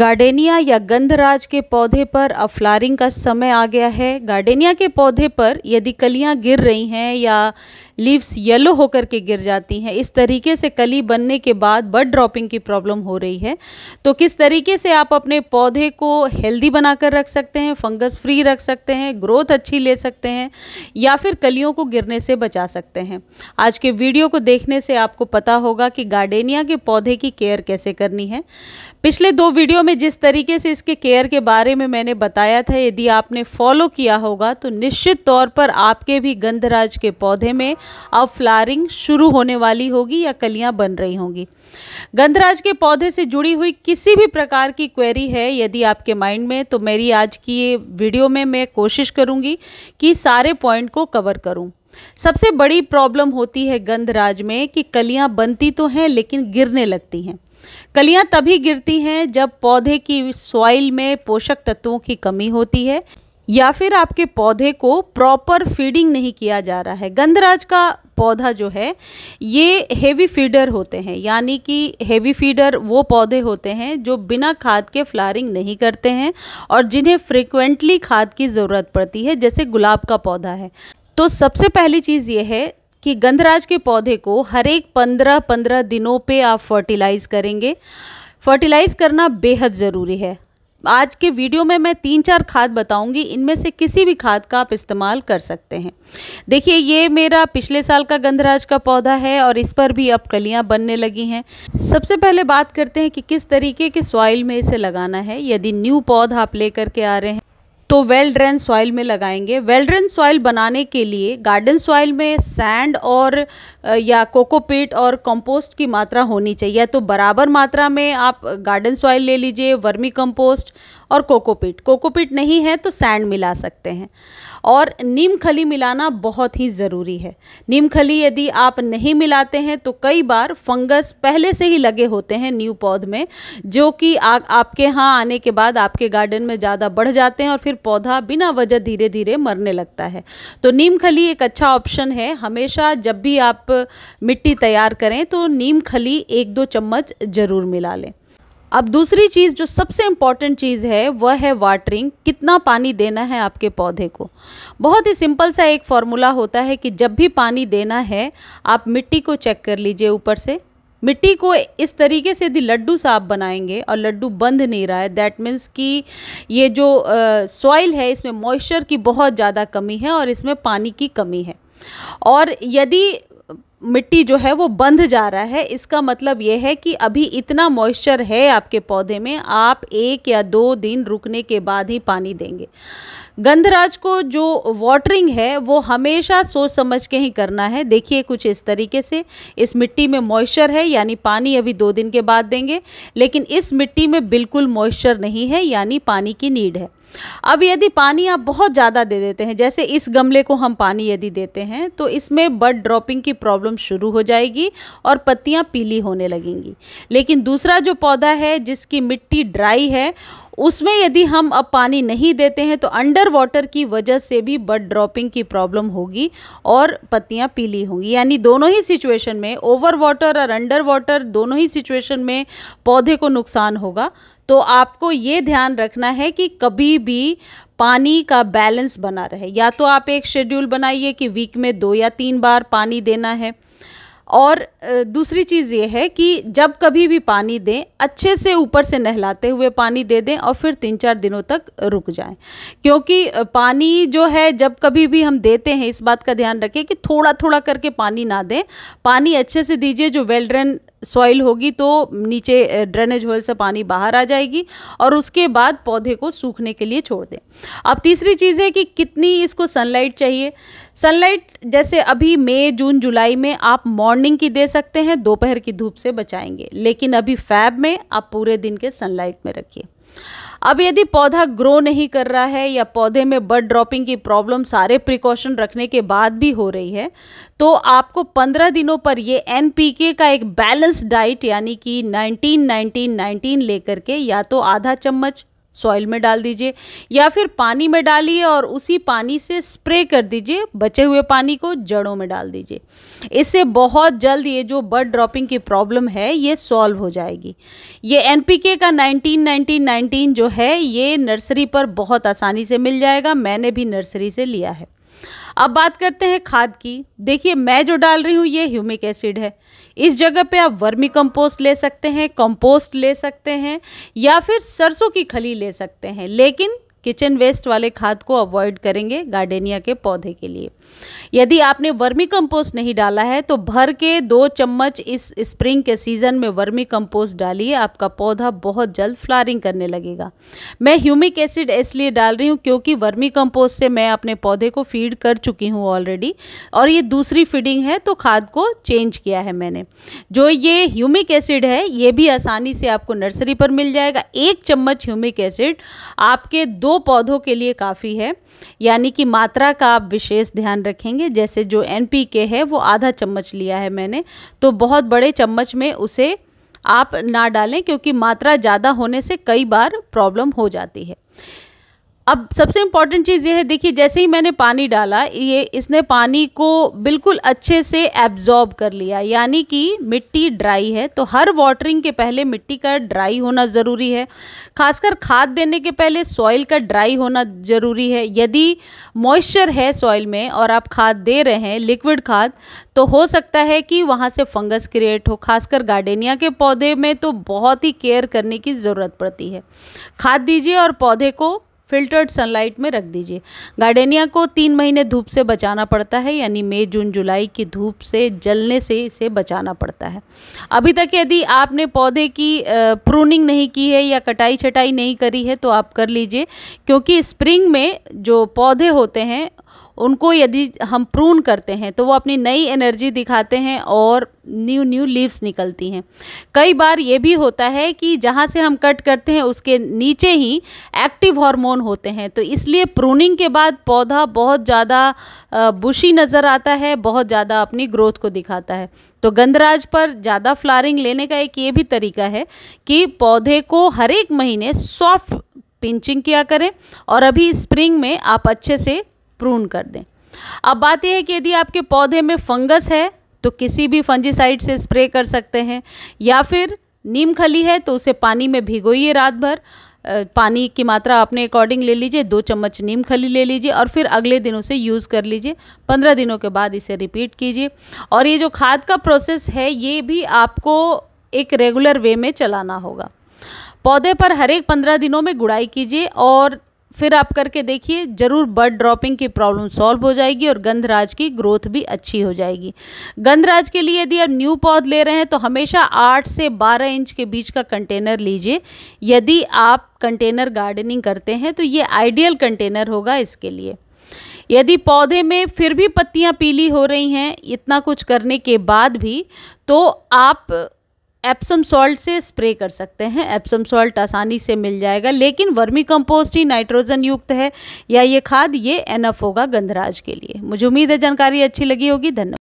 Gardenia या गंधराज के पौधे पर अब फ्लावरिंग का समय आ गया है। गार्डेनिया के पौधे पर यदि कलियां गिर रही हैं या लीव्स येलो होकर के गिर जाती हैं, इस तरीके से कली बनने के बाद बड ड्रॉपिंग की प्रॉब्लम हो रही है, तो किस तरीके से आप अपने पौधे को हेल्दी बनाकर रख सकते हैं, फंगस फ्री रख सकते हैं, ग्रोथ अच्छी ले सकते हैं या फिर कलियों को गिरने से बचा सकते हैं। आज के वीडियो को देखने से आपको पता होगा कि गार्डेनिया के पौधे की केयर कैसे करनी है। पिछले दो वीडियो में जिस तरीके से इसके केयर के बारे में मैंने बताया था, यदि आपने फॉलो किया होगा तो निश्चित तौर पर आपके भी गंधराज के पौधे में अब फ्लावरिंग शुरू होने वाली होगी या कलियां बन रही होंगी। गंधराज के पौधे से जुड़ी हुई किसी भी प्रकार की क्वेरी है यदि आपके माइंड में, तो मेरी आज की ये वीडियो में मैं कोशिश करूंगी कि सारे पॉइंट को कवर करूं। सबसे बड़ी प्रॉब्लम होती है गंधराज में कि कलियां बनती तो हैं लेकिन गिरने लगती हैं। कलियां तभी गिरती हैं जब पौधे की सॉइल में पोषक तत्वों की कमी होती है या फिर आपके पौधे को प्रॉपर फीडिंग नहीं किया जा रहा है। गंधराज का पौधा जो है ये हेवी फीडर होते हैं, यानी कि हेवी फीडर वो पौधे होते हैं जो बिना खाद के फ्लावरिंग नहीं करते हैं और जिन्हें फ्रिक्वेंटली खाद की ज़रूरत पड़ती है, जैसे गुलाब का पौधा है। तो सबसे पहली चीज़ ये है कि गंधराज के पौधे को हर एक 15-15 दिनों पे आप फर्टिलाइज़ करेंगे। फर्टिलाइज़ करना बेहद ज़रूरी है। आज के वीडियो में मैं 3-4 खाद बताऊंगी, इनमें से किसी भी खाद का आप इस्तेमाल कर सकते हैं। देखिए, ये मेरा पिछले साल का गंधराज का पौधा है और इस पर भी अब कलियां बनने लगी हैं। सबसे पहले बात करते हैं कि किस तरीके के सॉइल में इसे लगाना है। यदि न्यू पौधा आप लेकर के आ रहे हैं तो वेल ड्रेन सॉइल में लगाएंगे। वेल ड्रेन सॉइल बनाने के लिए गार्डन सॉइल में सैंड और या कोकोपीट और कंपोस्ट की मात्रा होनी चाहिए, तो बराबर मात्रा में आप गार्डन सॉइल ले लीजिए, वर्मी कंपोस्ट और कोकोपीट नहीं है तो सैंड मिला सकते हैं। और नीम खली मिलाना बहुत ही ज़रूरी है। नीम खली यदि आप नहीं मिलाते हैं तो कई बार फंगस पहले से ही लगे होते हैं न्यू पौध में, जो कि आपके यहाँ आने के बाद आपके गार्डन में ज़्यादा बढ़ जाते हैं और फिर पौधा बिना वजह धीरे धीरे मरने लगता है। तो नीम खली एक अच्छा ऑप्शन है। हमेशा जब भी आप मिट्टी तैयार करें तो नीम खली 1-2 चम्मच ज़रूर मिला लें। अब दूसरी चीज़ जो सबसे इम्पॉर्टेंट चीज़ है वह है वाटरिंग। कितना पानी देना है आपके पौधे को, बहुत ही सिंपल सा एक फॉर्मूला होता है कि जब भी पानी देना है आप मिट्टी को चेक कर लीजिए। ऊपर से मिट्टी को इस तरीके से यदि लड्डू साफ बनाएंगे और लड्डू बंध नहीं रहा है, दैट मीन्स कि ये जो सॉइल है इसमें मॉइस्चर की बहुत ज़्यादा कमी है और इसमें पानी की कमी है। और यदि मिट्टी जो है वो बंध जा रहा है, इसका मतलब ये है कि अभी इतना मॉइस्चर है आपके पौधे में, आप 1 या 2 दिन रुकने के बाद ही पानी देंगे। गंधराज को जो वाटरिंग है वो हमेशा सोच समझ के ही करना है। देखिए कुछ इस तरीके से, इस मिट्टी में मॉइस्चर है यानी पानी अभी 2 दिन के बाद देंगे, लेकिन इस मिट्टी में बिल्कुल मॉइस्चर नहीं है यानी पानी की नीड है। अब यदि पानी आप बहुत ज़्यादा दे देते हैं, जैसे इस गमले को हम पानी यदि देते हैं तो इसमें बड ड्रॉपिंग की प्रॉब्लम शुरू हो जाएगी और पत्तियां पीली होने लगेंगी। लेकिन दूसरा जो पौधा है जिसकी मिट्टी ड्राई है, उसमें यदि हम अब पानी नहीं देते हैं तो अंडर वाटर की वजह से भी बड ड्रॉपिंग की प्रॉब्लम होगी और पत्तियां पीली होंगी। यानी दोनों ही सिचुएशन में, ओवर वाटर और अंडर वाटर, दोनों ही सिचुएशन में पौधे को नुकसान होगा। तो आपको ये ध्यान रखना है कि कभी भी पानी का बैलेंस बना रहे। या तो आप एक शेड्यूल बनाइए कि वीक में 2 या 3 बार पानी देना है। और दूसरी चीज़ ये है कि जब कभी भी पानी दें, अच्छे से ऊपर से नहलाते हुए पानी दे दें और फिर 3-4 दिनों तक रुक जाएं, क्योंकि पानी जो है जब कभी भी हम देते हैं इस बात का ध्यान रखें कि थोड़ा थोड़ा करके पानी ना दें। पानी अच्छे से दीजिए। जो वेल ड्रेन सॉइल होगी तो नीचे ड्रेनेज होल से पानी बाहर आ जाएगी और उसके बाद पौधे को सूखने के लिए छोड़ दें। अब तीसरी चीज़ है कि कितनी इसको सनलाइट चाहिए। सनलाइट जैसे अभी मई, जून, जुलाई में आप मॉर्निंग की दे सकते हैं, दोपहर की धूप से बचाएंगे, लेकिन अभी फैब में आप पूरे दिन के सनलाइट में रखिए। अब यदि पौधा ग्रो नहीं कर रहा है या पौधे में बड ड्रॉपिंग की प्रॉब्लम सारे प्रिकॉशन रखने के बाद भी हो रही है, तो आपको 15 दिनों पर ये NPK का एक बैलेंस डाइट यानी कि 19-19-19 लेकर के या तो आधा चम्मच सॉइल में डाल दीजिए या फिर पानी में डालिए और उसी पानी से स्प्रे कर दीजिए, बचे हुए पानी को जड़ों में डाल दीजिए। इससे बहुत जल्द ये जो बर्ड ड्रॉपिंग की प्रॉब्लम है ये सॉल्व हो जाएगी। ये एनपीके का 19-19-19 जो है ये नर्सरी पर बहुत आसानी से मिल जाएगा, मैंने भी नर्सरी से लिया है। अब बात करते हैं खाद की। देखिए मैं जो डाल रही हूँ ये ह्यूमिक एसिड है, इस जगह पे आप वर्मी कंपोस्ट ले सकते हैं, कंपोस्ट ले सकते हैं या फिर सरसों की खली ले सकते हैं, लेकिन किचन वेस्ट वाले खाद को अवॉइड करेंगे गार्डेनिया के पौधे के लिए। यदि आपने वर्मी कंपोस्ट नहीं डाला है तो भर के 2 चम्मच इस स्प्रिंग के सीज़न में वर्मी कंपोस्ट डालिए, आपका पौधा बहुत जल्द फ्लावरिंग करने लगेगा। मैं ह्यूमिक एसिड इसलिए डाल रही हूँ क्योंकि वर्मी कंपोस्ट से मैं अपने पौधे को फीड कर चुकी हूँ ऑलरेडी, और ये दूसरी फीडिंग है तो खाद को चेंज किया है मैंने। जो ये ह्यूमिक एसिड है ये भी आसानी से आपको नर्सरी पर मिल जाएगा। 1 चम्मच ह्यूमिक एसिड आपके 2 पौधों के लिए काफ़ी है, यानी कि मात्रा का आप विशेष ध्यान रखेंगे। जैसे जो एनपीके है वो आधा चम्मच लिया है मैंने, तो बहुत बड़े चम्मच में उसे आप ना डालें क्योंकि मात्रा ज़्यादा होने से कई बार प्रॉब्लम हो जाती है। अब सबसे इम्पॉर्टेंट चीज़ ये है, देखिए जैसे ही मैंने पानी डाला ये इसने पानी को बिल्कुल अच्छे से एब्जॉर्ब कर लिया, यानी कि मिट्टी ड्राई है तो हर वाटरिंग के पहले मिट्टी का ड्राई होना ज़रूरी है, खासकर खाद देने के पहले सॉइल का ड्राई होना ज़रूरी है। यदि मॉइस्चर है सॉइल में और आप खाद दे रहे हैं लिक्विड खाद तो हो सकता है कि वहाँ से फंगस क्रिएट हो, खासकर गार्डेनिया के पौधे में तो बहुत ही केयर करने की ज़रूरत पड़ती है। खाद दीजिए और पौधे को फिल्टर्ड सनलाइट में रख दीजिए। गार्डेनिया को 3 महीने धूप से बचाना पड़ता है, यानी मई जून जुलाई की धूप से जलने से इसे बचाना पड़ता है। अभी तक यदि आपने पौधे की प्रूनिंग नहीं की है या कटाई छटाई नहीं करी है तो आप कर लीजिए, क्योंकि स्प्रिंग में जो पौधे होते हैं उनको यदि हम प्रून करते हैं तो वो अपनी नई एनर्जी दिखाते हैं और न्यू लीव्स निकलती हैं। कई बार ये भी होता है कि जहाँ से हम कट करते हैं उसके नीचे ही एक्टिव हार्मोन होते हैं, तो इसलिए प्रूनिंग के बाद पौधा बहुत ज़्यादा बुशी नज़र आता है, बहुत ज़्यादा अपनी ग्रोथ को दिखाता है। तो गंधराज पर ज़्यादा फ्लावरिंग लेने का एक ये भी तरीका है कि पौधे को हर एक महीने सॉफ्ट पिंचिंग किया करें और अभी स्प्रिंग में आप अच्छे से प्रून कर दें। अब बात यह है कि यदि आपके पौधे में फंगस है तो किसी भी फंजीसाइड से स्प्रे कर सकते हैं, या फिर नीम खली है तो उसे पानी में भिगोइए रात भर। पानी की मात्रा अपने अकॉर्डिंग ले लीजिए, 2 चम्मच नीम खली ले लीजिए और फिर अगले दिन उसे यूज़ कर लीजिए। 15 दिनों के बाद इसे रिपीट कीजिए। और ये जो खाद का प्रोसेस है ये भी आपको एक रेगुलर वे में चलाना होगा। पौधे पर हर एक 15 दिनों में गुड़ाई कीजिए और फिर आप करके देखिए, ज़रूर बर्ड ड्रॉपिंग की प्रॉब्लम सॉल्व हो जाएगी और गंधराज की ग्रोथ भी अच्छी हो जाएगी। गंधराज के लिए यदि आप न्यू पौध ले रहे हैं तो हमेशा 8 से 12 इंच के बीच का कंटेनर लीजिए। यदि आप कंटेनर गार्डनिंग करते हैं तो ये आइडियल कंटेनर होगा इसके लिए। यदि पौधे में फिर भी पत्तियाँ पीली हो रही हैं इतना कुछ करने के बाद भी, तो आप एप्सम सॉल्ट से स्प्रे कर सकते हैं। एप्सम सॉल्ट आसानी से मिल जाएगा, लेकिन वर्मी कंपोस्ट ही नाइट्रोजन युक्त है या ये खाद, ये एनफ होगा गंधराज के लिए। मुझे उम्मीद है जानकारी अच्छी लगी होगी। धन्यवाद।